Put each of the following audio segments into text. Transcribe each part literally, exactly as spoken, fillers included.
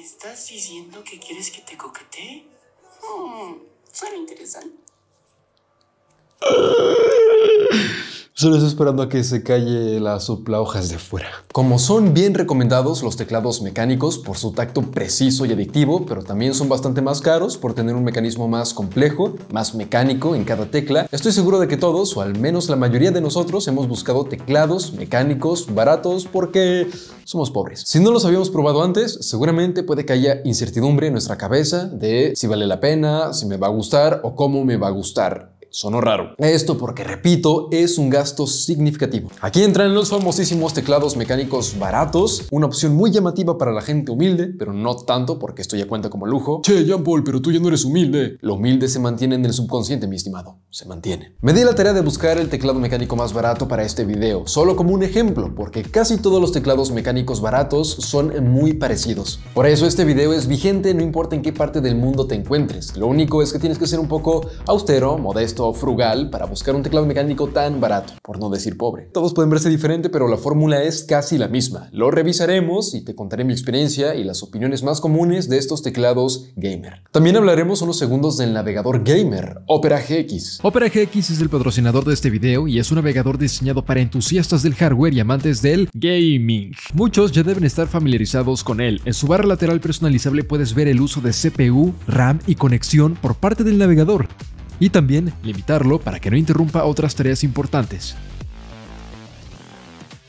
¿Me estás diciendo que quieres que te coquetee? Hmm, suena interesante. Solo estoy esperando a que se calle la sopla hojas de fuera. Como son bien recomendados los teclados mecánicos por su tacto preciso y adictivo, pero también son bastante más caros por tener un mecanismo más complejo, más mecánico en cada tecla, estoy seguro de que todos, o al menos la mayoría de nosotros, hemos buscado teclados mecánicos baratos porque somos pobres. Si no los habíamos probado antes, seguramente puede que haya incertidumbre en nuestra cabeza de si vale la pena, si me va a gustar o cómo me va a gustar. Sonó raro. Esto porque, repito, es un gasto significativo. Aquí entran los famosísimos teclados mecánicos baratos, una opción muy llamativa para la gente humilde, pero no tanto porque esto ya cuenta como lujo. Che, Jean Paul, pero tú ya no eres humilde. Lo humilde se mantiene en el subconsciente, mi estimado. Se mantiene. Me di la tarea de buscar el teclado mecánico más barato para este video, solo como un ejemplo, porque casi todos los teclados mecánicos baratos son muy parecidos. Por eso este video es vigente, no importa en qué parte del mundo te encuentres. Lo único es que tienes que ser un poco austero, modesto, frugal para buscar un teclado mecánico tan barato, por no decir pobre. Todos pueden verse diferente, pero la fórmula es casi la misma. Lo revisaremos y te contaré mi experiencia y las opiniones más comunes de estos teclados gamer. También hablaremos unos segundos del navegador gamer, Opera G X. Opera G X es el patrocinador de este video y es un navegador diseñado para entusiastas del hardware y amantes del gaming. Muchos ya deben estar familiarizados con él. En su barra lateral personalizable puedes ver el uso de C P U, RAM y conexión por parte del navegador, y también limitarlo para que no interrumpa otras tareas importantes.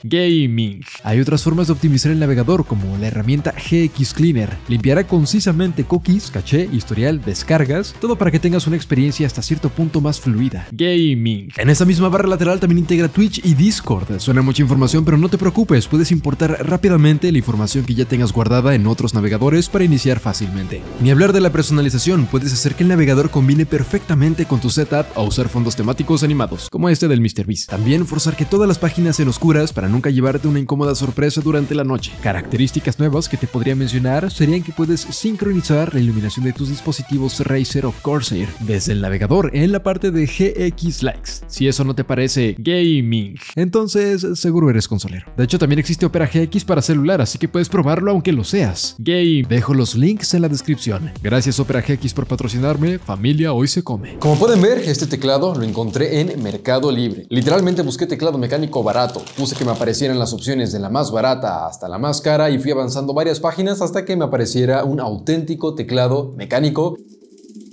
Gaming. Hay otras formas de optimizar el navegador, como la herramienta G X Cleaner. Limpiará concisamente cookies, caché, historial, descargas, todo para que tengas una experiencia hasta cierto punto más fluida. Gaming. En esa misma barra lateral también integra Twitch y Discord. Suena mucha información, pero no te preocupes, puedes importar rápidamente la información que ya tengas guardada en otros navegadores para iniciar fácilmente. Ni hablar de la personalización, puedes hacer que el navegador combine perfectamente con tu setup o usar fondos temáticos animados, como este del MrBeast. También forzar que todas las páginas sean oscuras para nunca llevarte una incómoda sorpresa durante la noche. Características nuevas que te podría mencionar serían que puedes sincronizar la iluminación de tus dispositivos Razer o Corsair desde el navegador en la parte de G X Likes. Si eso no te parece gaming, entonces seguro eres consolero. De hecho, también existe Opera G X para celular, así que puedes probarlo aunque lo seas game. Dejo los links en la descripción. Gracias Opera G X por patrocinarme, familia, hoy se come. Como pueden ver, este teclado lo encontré en Mercado Libre. Literalmente busqué teclado mecánico barato, puse que me aparecieran las opciones de la más barata hasta la más cara y fui avanzando varias páginas hasta que me apareciera un auténtico teclado mecánico,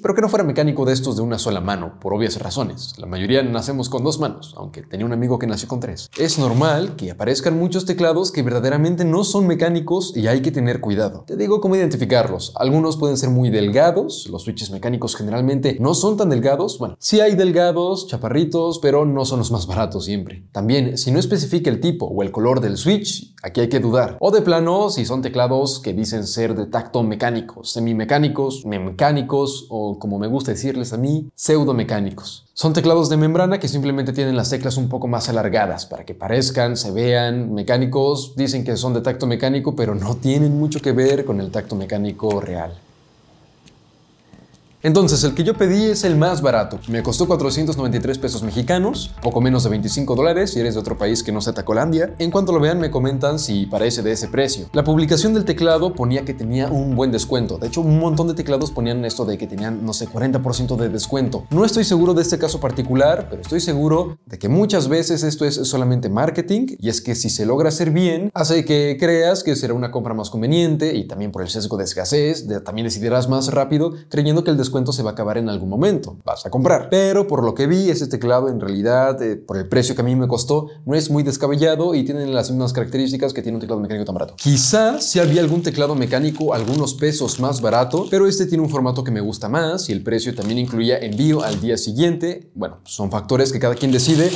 pero que no fuera mecánico de estos de una sola mano, por obvias razones. La mayoría nacemos con dos manos, aunque tenía un amigo que nació con tres. Es normal que aparezcan muchos teclados que verdaderamente no son mecánicos y hay que tener cuidado. Te digo cómo identificarlos. Algunos pueden ser muy delgados, los switches mecánicos generalmente no son tan delgados. Bueno, sí hay delgados, chaparritos, pero no son los más baratos siempre. También, si no especifica el tipo o el color del switch, aquí hay que dudar. O de plano, si son teclados que dicen ser de tacto mecánico, semimecánicos, mecánicos o, como me gusta decirles a mí, pseudomecánicos. Son teclados de membrana que simplemente tienen las teclas un poco más alargadas para que parezcan, se vean mecánicos. Dicen que son de tacto mecánico, pero no tienen mucho que ver con el tacto mecánico real. Entonces, el que yo pedí es el más barato. Me costó cuatrocientos noventa y tres pesos mexicanos, poco menos de veinticinco dólares si eres de otro país que no sea Tacolandia. En cuanto lo vean, me comentan si parece de ese precio. La publicación del teclado ponía que tenía un buen descuento. De hecho, un montón de teclados ponían esto de que tenían, no sé, cuarenta por ciento de descuento. No estoy seguro de este caso particular, pero estoy seguro de que muchas veces esto es solamente marketing, y es que si se logra hacer bien, hace que creas que será una compra más conveniente, y también por el sesgo de escasez, de, también decidirás más rápido creyendo que el descuento descuento se va a acabar en algún momento, vas a comprar. Pero por lo que vi, ese teclado en realidad, eh, por el precio que a mí me costó, no es muy descabellado y tienen las mismas características que tiene un teclado mecánico tan barato. Quizás si había algún teclado mecánico algunos pesos más barato, pero este tiene un formato que me gusta más y el precio también incluía envío al día siguiente. Bueno, son factores que cada quien decide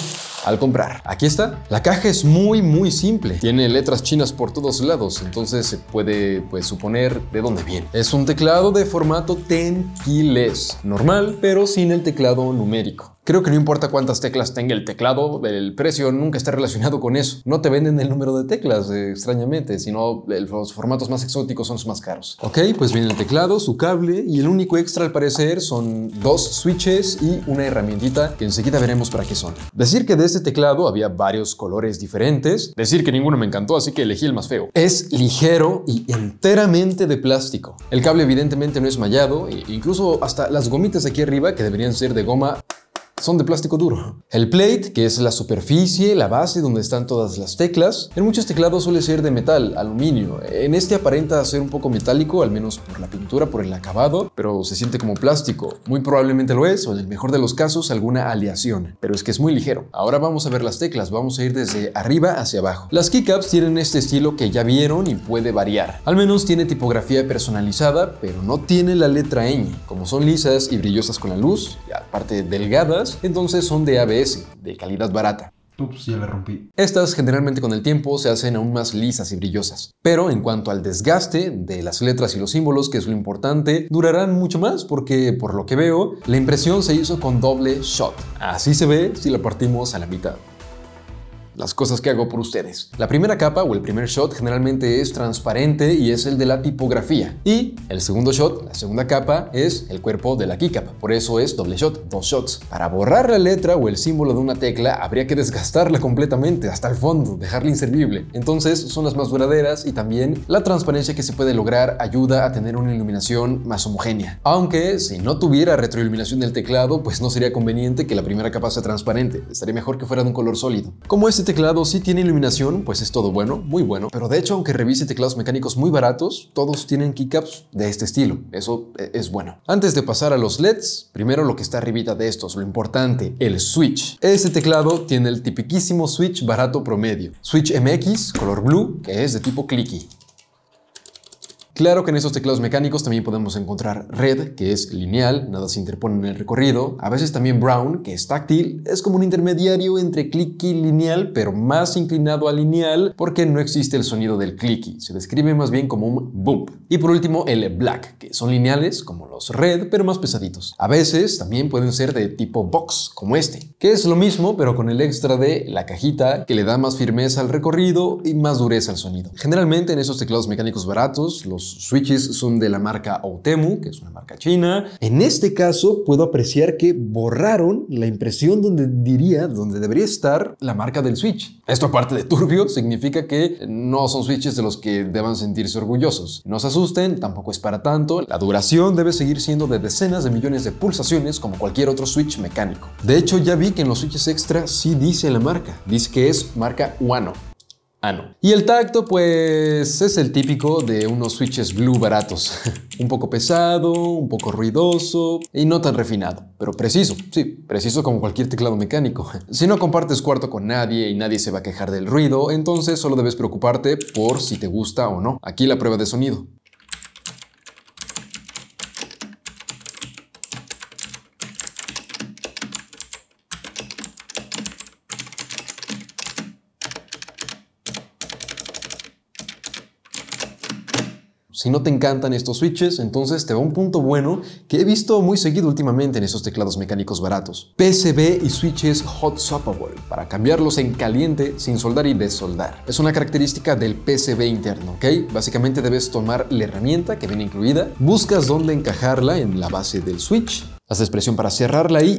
al comprar. Aquí está. La caja es muy muy simple, tiene letras chinas por todos lados, entonces se puede pues suponer de dónde viene. Es un teclado de formato tenquil, normal, pero sin el teclado numérico. Creo que no importa cuántas teclas tenga el teclado, el precio nunca está relacionado con eso. No te venden el número de teclas, eh, extrañamente, sino el, los formatos más exóticos son los más caros. Ok, pues viene el teclado, su cable y el único extra al parecer son dos switches y una herramientita que enseguida veremos para qué son. Decir que de este teclado había varios colores diferentes, decir que ninguno me encantó, así que elegí el más feo. Es ligero y enteramente de plástico. El cable evidentemente no es mallado e incluso hasta las gomitas aquí arriba, que deberían ser de goma, son de plástico duro. El plate, que es la superficie, la base donde están todas las teclas, en muchos teclados suele ser de metal, aluminio. En este aparenta ser un poco metálico, al menos por la pintura, por el acabado, pero se siente como plástico. Muy probablemente lo es, o en el mejor de los casos, alguna aleación. Pero es que es muy ligero. Ahora vamos a ver las teclas, vamos a ir desde arriba hacia abajo. Las keycaps tienen este estilo que ya vieron y puede variar. Al menos tiene tipografía personalizada, pero no tiene la letra ñ. Como son lisas y brillosas con la luz, y aparte delgadas, entonces son de A B S, de calidad barata. Ups, ya la rompí. Estas generalmente con el tiempo se hacen aún más lisas y brillosas. Pero en cuanto al desgaste de las letras y los símbolos, que es lo importante, durarán mucho más porque, por lo que veo, la impresión se hizo con doble shot. Así se ve si la partimos a la mitad. Las cosas que hago por ustedes. La primera capa o el primer shot generalmente es transparente y es el de la tipografía. Y el segundo shot, la segunda capa, es el cuerpo de la keycap. Por eso es doble shot, dos shots. Para borrar la letra o el símbolo de una tecla habría que desgastarla completamente hasta el fondo, dejarla inservible. Entonces son las más duraderas y también la transparencia que se puede lograr ayuda a tener una iluminación más homogénea. Aunque si no tuviera retroiluminación del teclado, pues no sería conveniente que la primera capa sea transparente. Estaría mejor que fuera de un color sólido. Como este Este teclado sí tiene iluminación, pues es todo bueno, muy bueno, pero de hecho aunque revise teclados mecánicos muy baratos, todos tienen keycaps de este estilo, eso es bueno. Antes de pasar a los L E Ds, primero lo que está arribita de estos, lo importante, el switch. Este teclado tiene el tipiquísimo switch barato promedio, switch M X color blue, que es de tipo clicky. Claro que en estos teclados mecánicos también podemos encontrar red, que es lineal, nada se interpone en el recorrido. A veces también brown, que es táctil, es como un intermediario entre clicky y lineal, pero más inclinado a lineal porque no existe el sonido del clicky. Se describe más bien como un bump. Y por último el black, que son lineales como los red, pero más pesaditos. A veces también pueden ser de tipo box, como este, que es lo mismo, pero con el extra de la cajita que le da más firmeza al recorrido y más dureza al sonido. Generalmente en esos teclados mecánicos baratos, los switches son de la marca Outemu, que es una marca china. En este caso puedo apreciar que borraron la impresión donde diría, donde debería estar la marca del switch. Esto, aparte de turbio, significa que no son switches de los que deban sentirse orgullosos. No se asusten, tampoco es para tanto. La duración debe seguir siendo de decenas de millones de pulsaciones como cualquier otro switch mecánico. De hecho, ya vi que en los switches extra sí dice la marca. Dice que es marca Huano. Ah, no. Y el tacto, pues, es el típico de unos switches blue baratos. Un poco pesado, un poco ruidoso y no tan refinado, pero preciso. Sí, preciso como cualquier teclado mecánico. Si no compartes cuarto con nadie y nadie se va a quejar del ruido, entonces solo debes preocuparte por si te gusta o no. Aquí la prueba de sonido. Si no te encantan estos switches, entonces te va un punto bueno que he visto muy seguido últimamente en esos teclados mecánicos baratos. P C B y switches hot swappable, para cambiarlos en caliente sin soldar y desoldar. Es una característica del P C B interno, ¿ok? Básicamente debes tomar la herramienta que viene incluida, buscas dónde encajarla en la base del switch, haces presión para cerrarla y...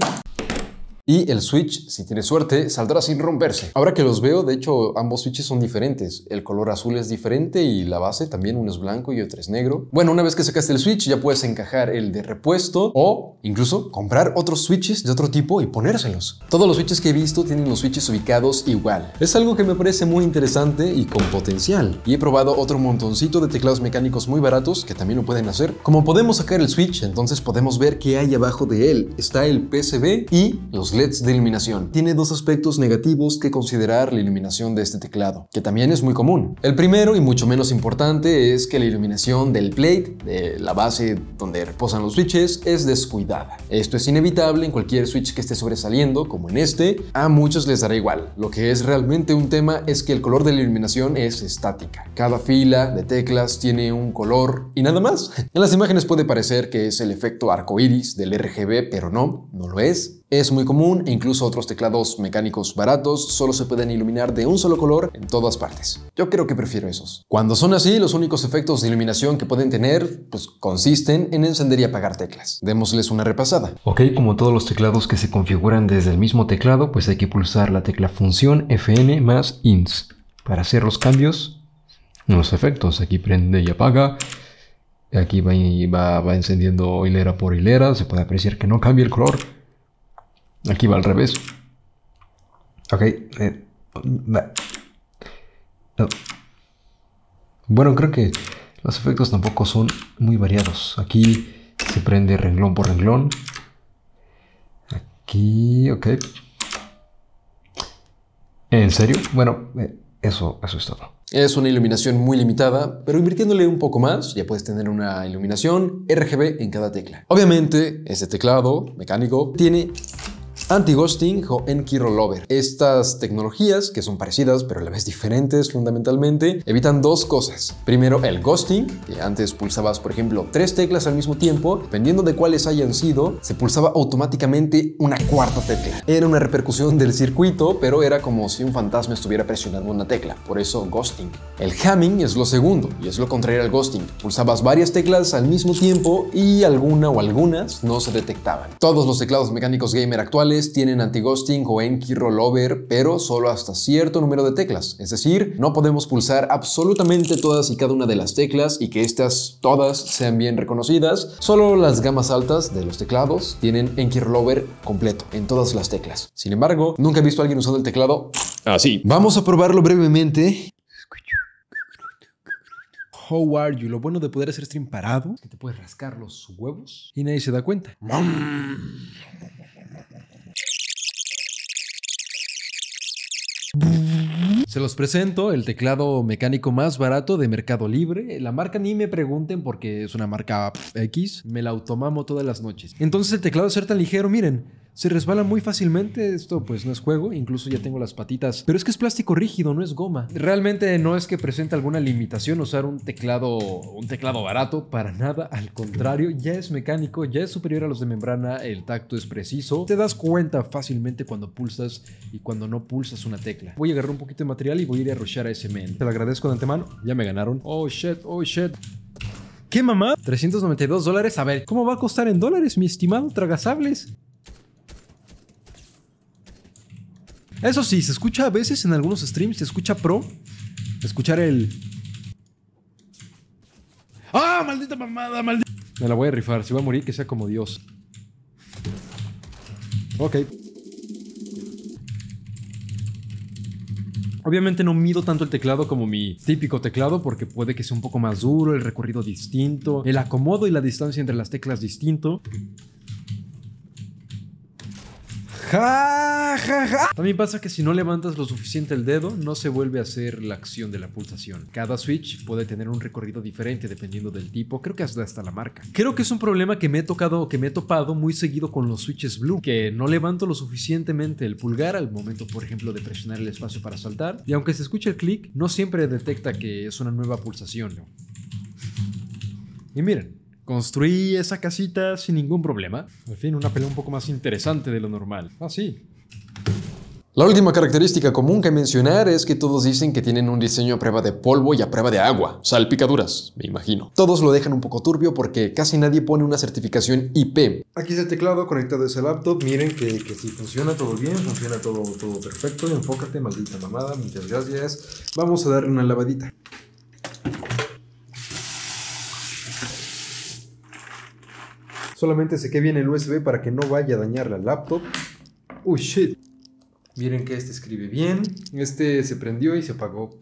Y el switch, si tienes suerte, saldrá sin romperse. Ahora que los veo, de hecho, ambos switches son diferentes. El color azul es diferente y la base también, uno es blanco y otro es negro. Bueno, una vez que sacaste el switch, ya puedes encajar el de repuesto o incluso comprar otros switches de otro tipo y ponérselos. Todos los switches que he visto tienen los switches ubicados igual. Es algo que me parece muy interesante y con potencial. Y he probado otro montoncito de teclados mecánicos muy baratos que también lo pueden hacer. Como podemos sacar el switch, entonces podemos ver qué hay abajo de él. Está el P C B y los L E Ds de iluminación. Tiene dos aspectos negativos que considerar la iluminación de este teclado, que también es muy común. El primero y mucho menos importante es que la iluminación del plate, de la base donde reposan los switches, es descuidada. Esto es inevitable en cualquier switch que esté sobresaliendo, como en este. A muchos les dará igual. Lo que es realmente un tema es que el color de la iluminación es estática. Cada fila de teclas tiene un color y nada más. En las imágenes puede parecer que es el efecto arcoíris del R G B, pero no, no lo es. Es muy común e incluso otros teclados mecánicos baratos solo se pueden iluminar de un solo color en todas partes. Yo creo que prefiero esos. Cuando son así, los únicos efectos de iluminación que pueden tener, pues consisten en encender y apagar teclas. Démosles una repasada. Ok, como todos los teclados que se configuran desde el mismo teclado, pues hay que pulsar la tecla función Fn más ins para hacer los cambios en los efectos. Aquí prende y apaga. Aquí va, va, va encendiendo hilera por hilera. Se puede apreciar que no cambia el color. Aquí va al revés. Ok. Eh, no. Bueno, creo que los efectos tampoco son muy variados. Aquí se prende renglón por renglón. Aquí, ok. ¿En serio? Bueno, eh, eso, eso es todo. Es una iluminación muy limitada, pero invirtiéndole un poco más ya puedes tener una iluminación R G B en cada tecla. Obviamente, este teclado mecánico tiene anti-ghosting o N-key rollover. Estas tecnologías, que son parecidas pero a la vez diferentes fundamentalmente, evitan dos cosas. Primero, el ghosting, que antes pulsabas, por ejemplo, tres teclas al mismo tiempo. Dependiendo de cuáles hayan sido, se pulsaba automáticamente una cuarta tecla. Era una repercusión del circuito, pero era como si un fantasma estuviera presionando una tecla. Por eso, ghosting. El hamming es lo segundo, y es lo contrario al ghosting. Pulsabas varias teclas al mismo tiempo y alguna o algunas no se detectaban. Todos los teclados mecánicos gamer actuales tienen anti-ghosting o N-key rollover, pero solo hasta cierto número de teclas. Es decir, no podemos pulsar absolutamente todas y cada una de las teclas y que estas todas sean bien reconocidas. Solo las gamas altas de los teclados tienen N-key rollover completo en todas las teclas. Sin embargo, nunca he visto a alguien usando el teclado así. Vamos a probarlo brevemente. How are you? Lo bueno de poder hacer stream parado es que te puedes rascar los huevos y nadie se da cuenta. Se los presento, el teclado mecánico más barato de Mercado Libre. La marca ni me pregunten porque es una marca X. Me la automamo todas las noches. Entonces el teclado, ser tan ligero, miren, se resbala muy fácilmente. Esto pues no es juego, incluso ya tengo las patitas. Pero es que es plástico rígido, no es goma. Realmente no es que presente alguna limitación usar un teclado, un teclado barato, para nada. Al contrario, ya es mecánico, ya es superior a los de membrana. El tacto es preciso. Te das cuenta fácilmente cuando pulsas y cuando no pulsas una tecla. Voy a agarrar un poquito de material y voy a ir a rushar a ese men. Te lo agradezco de antemano. Ya me ganaron. Oh shit, oh shit. ¿Qué mamá? trescientos noventa y dos dólares. A ver, ¿cómo va a costar en dólares, mi estimado tragasables? Eso sí, se escucha a veces en algunos streams, se escucha pro. Escuchar el... ¡Ah, maldita mamada, maldita! Me la voy a rifar. Si voy a morir, que sea como Dios. Ok. Obviamente no mido tanto el teclado como mi típico teclado porque puede que sea un poco más duro, el recorrido distinto, el acomodo y la distancia entre las teclas distinto. Ja, ja, ja. También pasa que si no levantas lo suficiente el dedo, no se vuelve a hacer la acción de la pulsación. Cada switch puede tener un recorrido diferente dependiendo del tipo, creo que hasta, hasta la marca. Creo que es un problema que me he tocado, que me he topado muy seguido con los switches blue, que no levanto lo suficientemente el pulgar al momento, por ejemplo, de presionar el espacio para saltar. Y aunque se escuche el clic, no siempre detecta que es una nueva pulsación. Y miren. Construí esa casita sin ningún problema. En fin, una pelea un poco más interesante de lo normal. Ah, sí. La última característica común que mencionar es que todos dicen que tienen un diseño a prueba de polvo y a prueba de agua. Salpicaduras, me imagino. Todos lo dejan un poco turbio porque casi nadie pone una certificación I P. Aquí es el teclado conectado a ese laptop. Miren que, que si funciona todo bien, funciona todo, todo perfecto. Enfócate, maldita mamada. Muchas gracias. Vamos a darle una lavadita. Solamente seque bien el U S B para que no vaya a dañar la laptop. ¡Oh, shit! Miren que este escribe bien. Este se prendió y se apagó.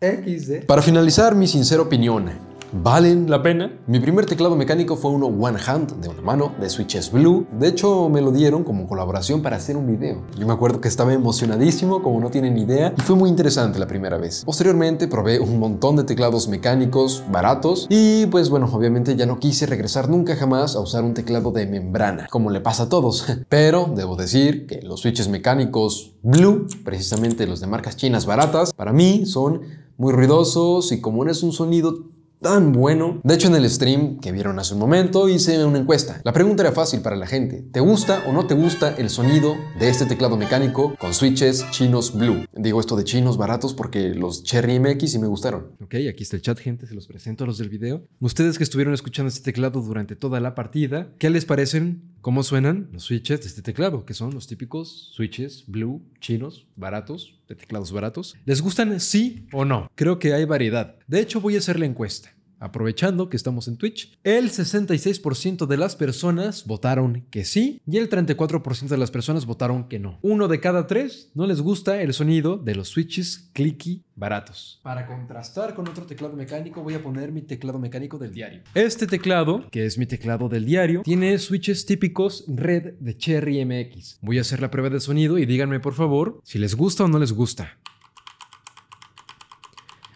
equis de. Para finalizar, mi sincera opinión. valen la pena. Mi primer teclado mecánico fue uno One Hand, de una mano, de switches blue. De hecho, me lo dieron como colaboración para hacer un video. Yo me acuerdo que estaba emocionadísimo, como no tienen idea, y fue muy interesante la primera vez. Posteriormente probé un montón de teclados mecánicos baratos y pues bueno, obviamente ya no quise regresar nunca jamás a usar un teclado de membrana, como le pasa a todos. Pero debo decir que los switches mecánicos blue, precisamente los de marcas chinas baratas, para mí son muy ruidosos y como no es un sonido tan bueno. De hecho, en el stream que vieron hace un momento hice una encuesta. La pregunta era fácil para la gente. ¿Te gusta o no te gusta el sonido de este teclado mecánico con switches chinos blue? Digo esto de chinos baratos porque los Cherry M X sí me gustaron. Ok, aquí está el chat, gente. Se los presento a los del video. Ustedes que estuvieron escuchando este teclado durante toda la partida, ¿qué les parecen? ¿Cómo suenan los switches de este teclado? Que son los típicos switches blue, chinos, baratos, de teclados baratos. ¿Les gustan sí o no? Creo que hay variedad. De hecho, voy a hacer la encuesta. Aprovechando que estamos en Twitch, el sesenta y seis por ciento de las personas votaron que sí y el treinta y cuatro por ciento de las personas votaron que no. Uno de cada tres no les gusta el sonido de los switches clicky baratos. Para contrastar con otro teclado mecánico, voy a poner mi teclado mecánico del diario. Este teclado, que es mi teclado del diario, tiene switches típicos red de Cherry M X. Voy a hacer la prueba de sonido y díganme por favor si les gusta o no les gusta.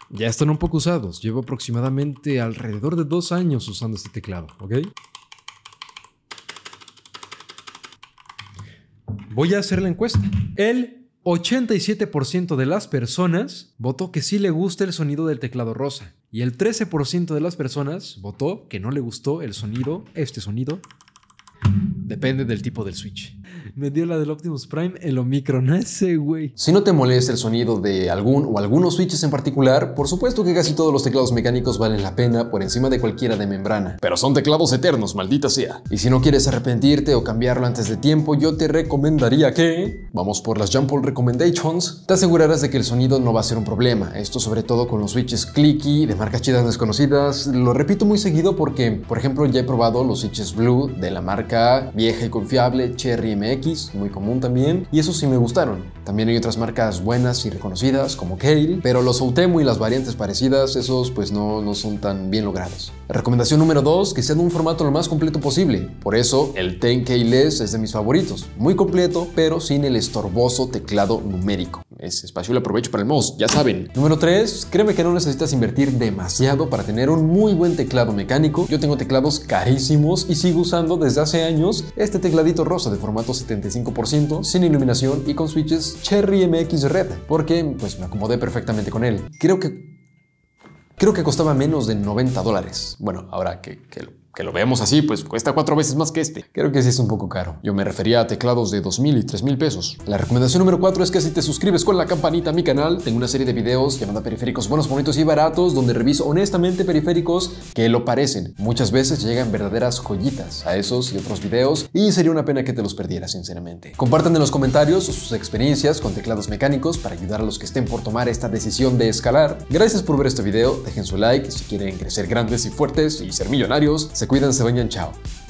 Ya están un poco usados. Llevo aproximadamente alrededor de dos años usando este teclado, ¿ok? Voy a hacer la encuesta. El ochenta y siete por ciento de las personas votó que sí le gusta el sonido del teclado rosa. Y el trece por ciento de las personas votó que no le gustó el sonido, este sonido. Depende del tipo del switch. Me dio la del Optimus Prime, el Omicron ese, güey. Si no te molesta el sonido de algún o algunos switches en particular, por supuesto que casi todos los teclados mecánicos valen la pena por encima de cualquiera de membrana. Pero son teclados eternos, maldita sea. Y si no quieres arrepentirte o cambiarlo antes de tiempo, yo te recomendaría que... Vamos por las Jump All Recommendations. Te asegurarás de que el sonido no va a ser un problema. Esto sobre todo con los switches clicky de marcas chidas desconocidas. Lo repito muy seguido porque, por ejemplo, ya he probado los switches blue de la marca vieja y confiable Cherry M X, muy común también, y esos sí me gustaron. También hay otras marcas buenas y reconocidas como Kale, pero los Outemu y las variantes parecidas, esos pues no, no son tan bien logrados. Recomendación número dos, que sea de un formato lo más completo posible. Por eso el diez K Less es de mis favoritos, muy completo pero sin el estorboso teclado numérico. Ese espacio lo aprovecho para el mouse, ya saben. Número tres, créeme que no necesitas invertir demasiado para tener un muy buen teclado mecánico. Yo tengo teclados carísimos y sigo usando desde hace años este tecladito rosa de formato setenta y cinco por ciento, sin iluminación y con switches Cherry M X Red, porque pues me acomodé perfectamente con él. Creo que creo que costaba menos de noventa dólares. Bueno, ahora que, que lo... Que lo veamos así, pues cuesta cuatro veces más que este. Creo que sí es un poco caro. Yo me refería a teclados de dos mil y tres mil pesos. La recomendación número cuatro es que si te suscribes con la campanita a mi canal, tengo una serie de videos llamada Periféricos Buenos, Bonitos y Baratos, donde reviso honestamente periféricos que lo parecen. Muchas veces llegan verdaderas joyitas a esos y otros videos y sería una pena que te los perdieras, sinceramente. Compartan en los comentarios sus experiencias con teclados mecánicos para ayudar a los que estén por tomar esta decisión de escalar. Gracias por ver este video. Dejen su like si quieren crecer grandes y fuertes y ser millonarios. Se cuidan, se bañan, chao.